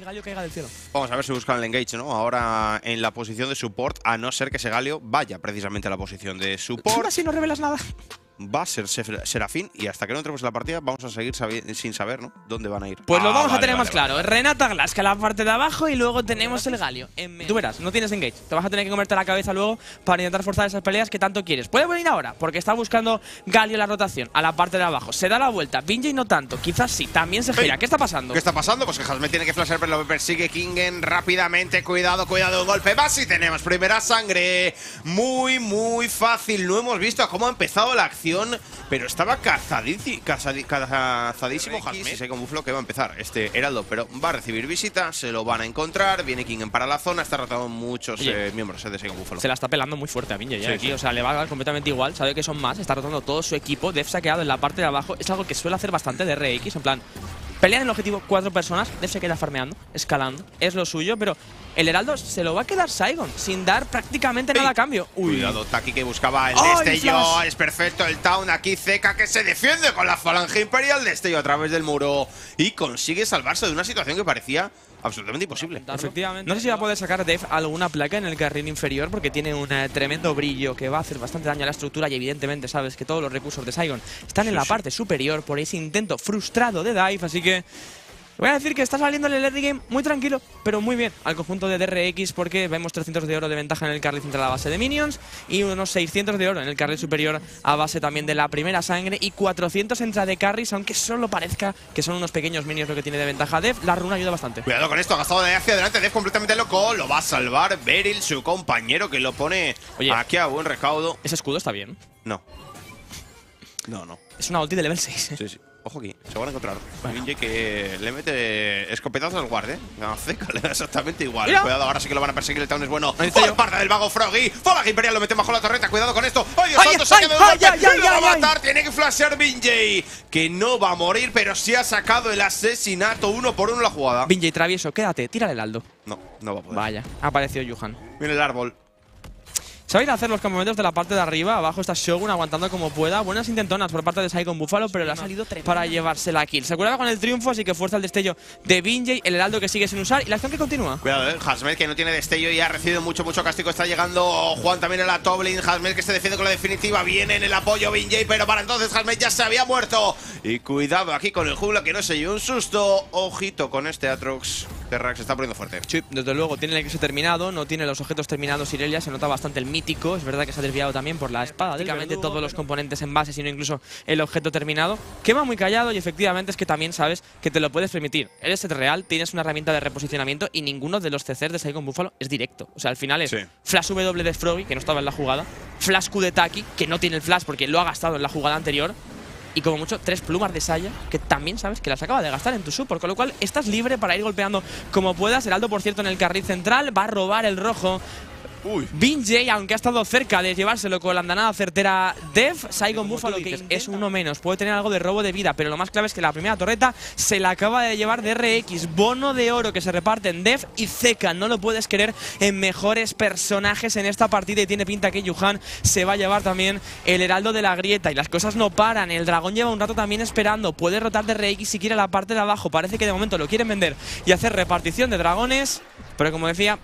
y Galio caiga del cielo. Vamos a ver si buscan el engage, ¿no? Ahora en la posición de support, a no ser que ese Galio vaya precisamente a la posición de support. Así no revelas nada. Va a ser Serafín y hasta que no entremos en la partida vamos a seguir sin saber, ¿no?, dónde van a ir. Pues lo vamos a tener más claro. Renata Glask a la parte de abajo y luego tenemos el Galio. Tú verás, no tienes engage. Te vas a tener que comerte la cabeza luego para intentar forzar esas peleas que tanto quieres. Puede venir ahora porque está buscando Galio la rotación a la parte de abajo. Se da la vuelta. Vinjay no tanto. Quizás sí. También se gira. ¿Qué está pasando? ¿Qué está pasando? Pues que Hasmed tiene que flashear, pero lo persigue Kingen rápidamente. Cuidado, cuidado. Un golpe más y tenemos primera sangre. Muy, muy fácil. No hemos visto cómo ha empezado la acción. Pero estaba cazadísimo Hasmed. Saigon Buffalo que va a empezar este heraldo, pero va a recibir visita, se lo van a encontrar. Viene Kingen para la zona, está rotando muchos miembros de Saigon Buffalo. Se la está pelando muy fuerte a Vinjay aquí, o sea, le va a dar completamente igual. Sabe que son más, está rotando todo su equipo. Deft se ha quedado en la parte de abajo, es algo que suele hacer bastante DRX, en plan… Pelean el objetivo 4 personas, Deft se queda farmeando, escalando, es lo suyo, pero el heraldo se lo va a quedar Saigon, sin dar prácticamente nada a cambio. Uy. Cuidado, Taki que buscaba el destello, es perfecto el Town, aquí Zeka que se defiende con la falange imperial, destello a través del muro y consigue salvarse de una situación que parecía… absolutamente imposible. Efectivamente. No sé si va a poder sacar Deft alguna placa en el carril inferior porque tiene un tremendo brillo que va a hacer bastante daño a la estructura y evidentemente sabes que todos los recursos de Saigon están en la parte superior por ese intento frustrado de dive, así que… Voy a decir que está saliendo el early game muy tranquilo, pero muy bien al conjunto de DRX porque vemos 300 de oro de ventaja en el carril central a base de minions y unos 600 de oro en el carril superior a base también de la primera sangre y 400 entra de carries, aunque solo parezca que son unos pequeños minions lo que tiene de ventaja Deft. La runa ayuda bastante. Cuidado con esto, ha gastado de hacia adelante, Deft completamente loco, lo va a salvar Beryl, su compañero que lo pone aquí a buen recaudo. ¿Ese escudo está bien? No. No, no. Es una ulti de level 6. Sí, sí. Ojo aquí, se van a encontrar. Vinjay que le mete escopetazo al guardia. No, Zeka le da exactamente igual. Mira. Cuidado, ahora sí que lo van a perseguir. El Town es bueno. ¡Oh, parte del vago Froggy! ¡Fola Imperial! Lo mete bajo la torreta. Cuidado con esto. ¡Ay, Dios santo! ¡Saca de un golpe! ¡Lo va a matar! Tiene que flashear Vinjay, que no va a morir, pero sí ha sacado el asesinato. Uno por uno la jugada. Vinjay travieso, quédate. Tírale el aldo. No, no va a poder. Vaya, ha aparecido Yuhan. Mira el árbol. Se va a ir a hacer los campamentos de la parte de arriba. Abajo está Shogun aguantando como pueda. Buenas intentonas por parte de Saigon Buffalo, pero le ha salido para llevarse la kill. Se curaba con el triunfo, así que fuerza el destello de Vinjay. El heraldo que sigue sin usar y la acción que continúa. Cuidado, Hasmed que no tiene destello y ha recibido mucho castigo. Está llegando Juan también a la Toblin. Hasmed que se defiende con la definitiva. Viene en el apoyo Vinjay, pero para entonces Hasmed ya se había muerto. Y cuidado aquí con el jungla que no se llevó un susto. Ojito con este Atrox. DRX se está poniendo fuerte. Sí, desde luego. Tiene el exo terminado, no tiene los objetos terminados Irelia. Se nota bastante el mítico, es verdad que se ha desviado también por la espada. Prácticamente todos los componentes en base, sino incluso el objeto terminado. Quema muy callado y efectivamente es que también sabes que te lo puedes permitir. Eres el real, tienes una herramienta de reposicionamiento y ninguno de los CCs de Saigon Buffalo es directo. O sea, al final es flash W de Froggy, que no estaba en la jugada, flash Q de Taki, que no tiene el flash porque lo ha gastado en la jugada anterior. Y como mucho, 3 plumas de Saya, que también sabes que las acaba de gastar en tu support, con lo cual estás libre para ir golpeando como puedas. Heraldo, por cierto, en el carril central, va a robar el rojo. Vinjay, aunque ha estado cerca de llevárselo con la andanada certera Deft, Saigon Buffalo que es uno menos, puede tener algo de robo de vida, pero lo más clave es que la primera torreta se la acaba de llevar DRX. Bono de oro que se reparte en Deft y Zeka, no lo puedes querer en mejores personajes en esta partida y tiene pinta que Yuhan se va a llevar también el heraldo de la grieta y las cosas no paran. El dragón lleva un rato también esperando, puede rotar DRX si quiere a la parte de abajo, parece que de momento lo quieren vender y hacer repartición de dragones, pero como decía…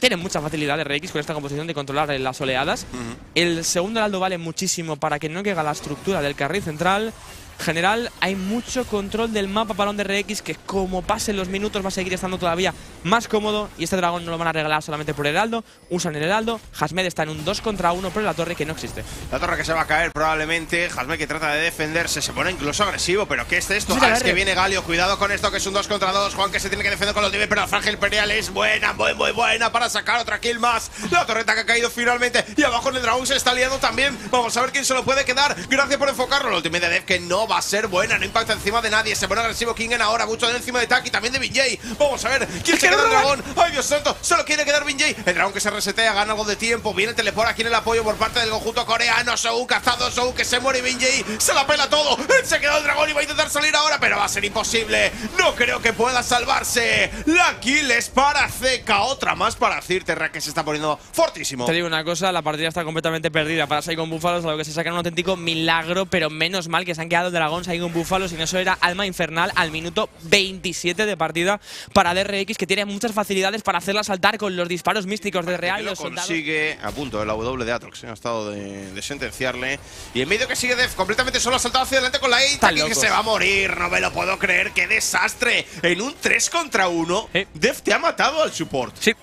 Tienen mucha facilidad de RX con esta composición de controlar las oleadas. El segundo heraldo vale muchísimo para que no caiga la estructura del carril central. En general, hay mucho control del mapa para un DRX que como pasen los minutos va a seguir estando todavía más cómodo. Y este dragón no lo van a regalar solamente por el heraldo. Usan el heraldo. Hasmed está en un 2 contra 1, pero la torre que no existe. La torre que se va a caer probablemente. Hasmed que trata de defenderse. Se pone incluso agresivo. ¿Pero qué es esto? Es que viene Galio. Cuidado con esto que es un 2 contra 2. Juan que se tiene que defender con los dives, pero la franja imperial es buena, muy buena para sacar otra kill más. La torreta que ha caído finalmente. Y abajo en el dragón se está liando también. Vamos a ver quién se lo puede quedar. Gracias por enfocarlo. La última de Deft que no va a ser buena, no impacta encima de nadie. Se pone agresivo Kingen ahora, mucho encima de Taki, también de Vinjay. Vamos a ver quién se queda el dragón. ¡Ay, Dios santo! Solo quiere quedar Vinjay. El dragón que se resetea, gana algo de tiempo. Viene el teleport aquí en el apoyo por parte del conjunto coreano. Sou cazado, Sou que se muere. Vinjay se la pela todo. Se quedó el dragón y va a intentar salir ahora, pero va a ser imposible. No creo que pueda salvarse. La kill es para Zeka. Otra más para Zirterra que se está poniendo fortísimo. Te digo una cosa, la partida está completamente perdida para Saigon Buffalo, algo que se saca un auténtico milagro, pero menos mal que se han quedado de dragón Saigon Buffalo, sin eso era alma infernal al minuto 27 de partida para DRX, que tiene muchas facilidades para hacerla saltar con los disparos místicos de Real. Lo consigue a punto de la W de Atrox, ha estado de sentenciarle. Y en medio que sigue Deft completamente solo, ha saltado hacia adelante con la E, Taki, que se va a morir, no me lo puedo creer, qué desastre. En un 3 contra 1, Deft te ha matado al support. Sí.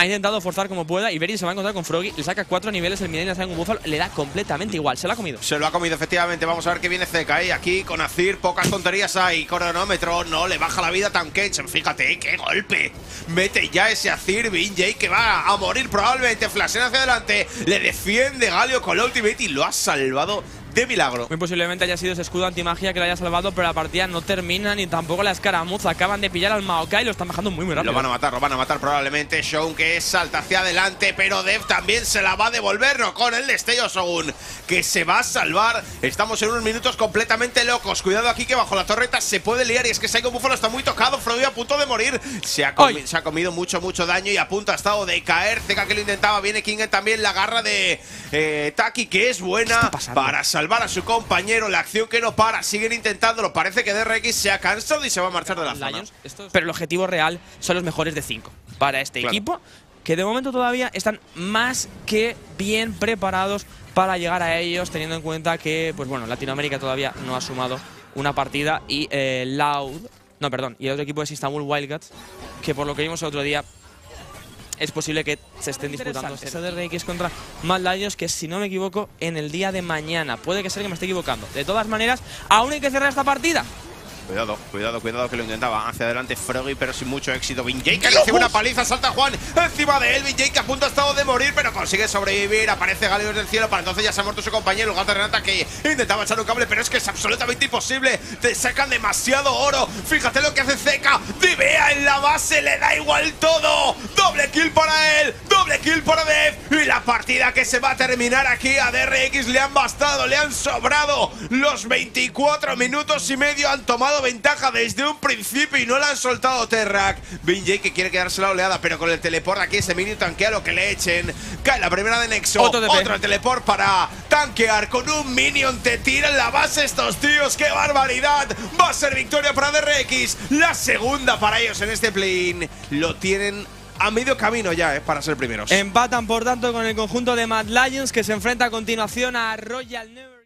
Ha intentado forzar como pueda y Beryl se va a encontrar con Froggy. Le saca 4 niveles, el Midnight Saigon Buffalo le da completamente igual. Se lo ha comido. Se lo ha comido, efectivamente. Vamos a ver qué viene Zeka. Y aquí con Azir, pocas tonterías hay. Cronómetro, no le baja la vida tan Kenchen. Fíjate, qué golpe. Mete ya ese Azir, Vinjay, que va a morir probablemente. Flashen hacia adelante. Le defiende Galio con la ultimate y lo ha salvado de milagro. Muy posiblemente haya sido ese escudo antimagia que lo haya salvado, pero la partida no termina ni tampoco la escaramuza. Acaban de pillar al Maokai y lo están bajando muy rápido. Lo van a matar probablemente. Shogun, que salta hacia adelante, pero Deft también se la va a devolver, no con el destello Shogun, que se va a salvar. Estamos en unos minutos completamente locos. Cuidado aquí, que bajo la torreta se puede liar, y es que Saigon Buffalo está muy tocado. Froggy a punto de morir. Se ha comido mucho daño y a punto ha estado de caer. Zeka, que lo intentaba. Viene Kingen también, la garra de Taki, que es buena para salvar a su compañero. La acción que no para, siguen intentándolo. Parece que DRX se ha cansado y se va a marchar de la zona. Pero el objetivo real son los mejores de 5 para este equipo, que de momento todavía están más que bien preparados para llegar a ellos, teniendo en cuenta que, pues bueno, Latinoamérica todavía no ha sumado una partida y y el otro equipo es Istanbul Wildcats, que por lo que vimos el otro día es posible que se estén disputando esta DRX contra Mad Lions, que si no me equivoco en el día de mañana. Puede que sea que me esté equivocando. De todas maneras, aún hay que cerrar esta partida. Cuidado, que lo intentaba hacia adelante Froggy, pero sin mucho éxito. Vinjay, que le hace una paliza, salta Juan encima de él. Vinjay, que a punto ha estado de morir, pero consigue sobrevivir. Aparece Galeos del cielo, para entonces ya se ha muerto su compañero. El gato Renata, que intentaba echar un cable, pero es que es absolutamente imposible. Te sacan demasiado oro. Fíjate lo que hace Zeka. Divea en la base, le da igual todo. Doble kill para él, doble kill para Deft. Y la partida que se va a terminar aquí. A DRX le han bastado, le han sobrado los 24 minutos y medio. Han tomado ventaja desde un principio y no la han soltado. Terrak, Vinjay, que quiere quedarse la oleada, pero con el teleport aquí ese mini tanquea lo que le echen. Cae la primera de Nexo, otro teleport para tanquear. Con un minion te tiran la base estos tíos, qué barbaridad. Va a ser victoria para DRX, la segunda para ellos en este play-in. Lo tienen a medio camino ya, para ser primeros. Empatan por tanto con el conjunto de Mad Lions, que se enfrenta a continuación a Royal Neuro.